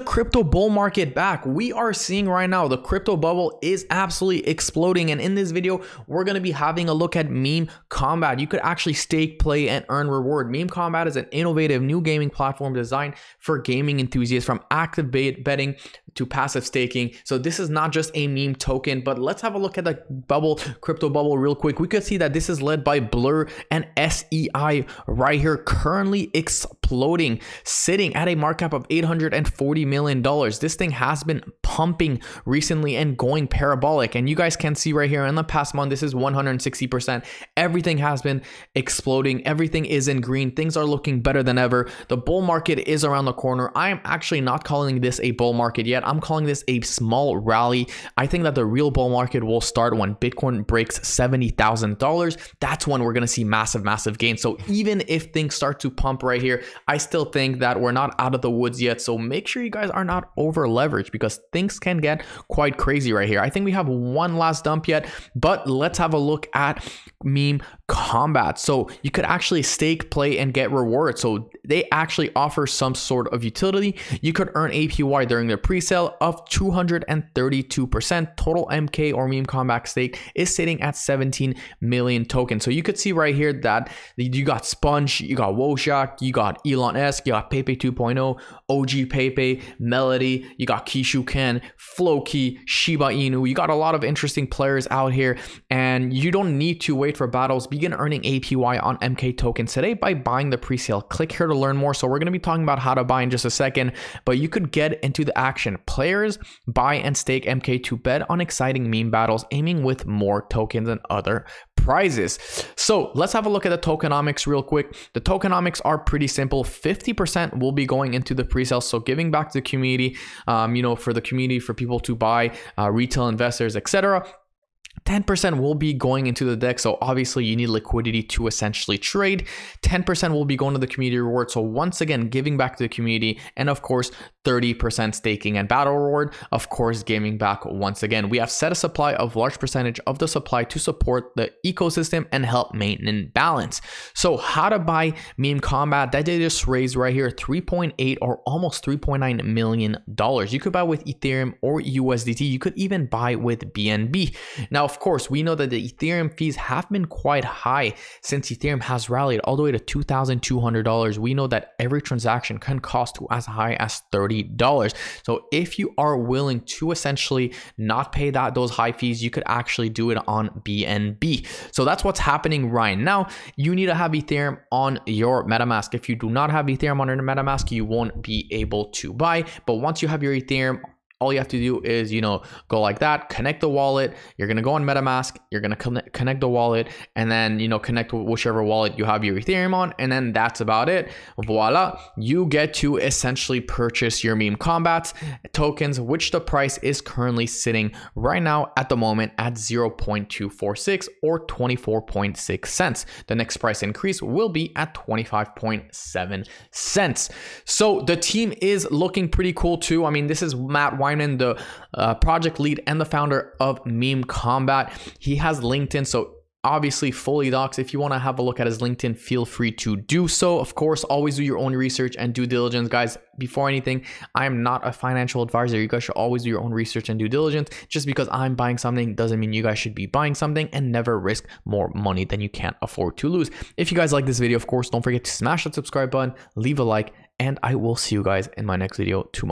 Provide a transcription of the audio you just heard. the crypto bull market back. We are seeing right now the crypto bubble is absolutely exploding, and in this video we're going to be having a look at Meme Kombat. You could actually stake, play, and earn reward. Meme Kombat is an innovative new gaming platform designed for gaming enthusiasts, from active betting to passive staking. So this is not just a meme token, but let's have a look at the bubble, crypto bubble, real quick. We could see that this is led by Blur and SEI right here, currently exploding, sitting at a market cap of $840 million. This thing has been pumping recently and going parabolic. And you guys can see right here in the past month, this is 160%. Everything has been exploding. Everything is in green. Things are looking better than ever. The bull market is around the corner. I am actually not calling this a bull market yet. I'm calling this a small rally. I think that the real bull market will start when Bitcoin breaks $70,000. That's when we're going to see massive, massive gains. So even if things start to pump right here, I still think that we're not out of the woods yet. So make sure you guys are not over leveraged, because things can get quite crazy right here. I think we have one last dump yet, but let's have a look at Meme Kombat. So you could actually stake, play, and get rewards. So they actually offer some sort of utility. You could earn APY during their pre-sale of 232%. Total MK or Meme Kombat stake is sitting at 17 million tokens. So you could see right here that you got Sponge, you got Wojak, you got Elon-esque, you got Pepe 2.0, OG Pepe, Melody, you got Kishu Ken, Floki, Shiba Inu. You got a lot of interesting players out here, and you don't need to wait for battles. Begin earning APY on MK tokens today by buying the pre-sale. Click here to learn more. So we're going to be talking about how to buy in just a second, but you could get into the action. Players buy and stake MK to bet on exciting meme battles, aiming with more tokens and other prizes. So let's have a look at the tokenomics real quick. The tokenomics are pretty simple. 50% will be going into the pre-sale, so giving back to the community, for the community, for people to buy, retail investors, etc. 10% will be going into the deck, so obviously you need liquidity to essentially trade. 10% will be going to the community reward, so once again giving back to the community, and of course 30% staking and battle reward, of course giving back once again. We have set a supply of large percentage of the supply to support the ecosystem and help maintain balance. So how to buy Meme Kombat? That they just raised right here, 3.8 or almost $3.9 million. You could buy with Ethereum or USDT. You could even buy with BNB. Now, of course, we know that the Ethereum fees have been quite high since Ethereum has rallied all the way to $2,200. We know that every transaction can cost to as high as $30. So if you are willing to essentially not pay those high fees, you could actually do it on BNB. So that's what's happening right now. You need to have Ethereum on your MetaMask. If you do not have Ethereum on your MetaMask, you won't be able to buy. But once you have your Ethereum, all you have to do is, go like that, connect the wallet. You're going to go on MetaMask. You're going to connect the wallet, and then, connect whichever wallet you have your Ethereum on. And then that's about it. Voila. You get to essentially purchase your Meme Kombat tokens, which the price is currently sitting right now at the moment at 0.246 or 24.6 cents. The next price increase will be at 25.7 cents. So the team is looking pretty cool too. I mean, this is Matt Weiner, the project lead and the founder of Meme Kombat. He has LinkedIn, so obviously fully docs. If you want to have a look at his LinkedIn, feel free to do so. Of course, always do your own research and due diligence, guys. Before anything, I am not a financial advisor. You guys should always do your own research and due diligence. Just because I'm buying something doesn't mean you guys should be buying something, and never risk more money than you can't afford to lose. If you guys like this video, of course, don't forget to smash that subscribe button, leave a like, and I will see you guys in my next video tomorrow.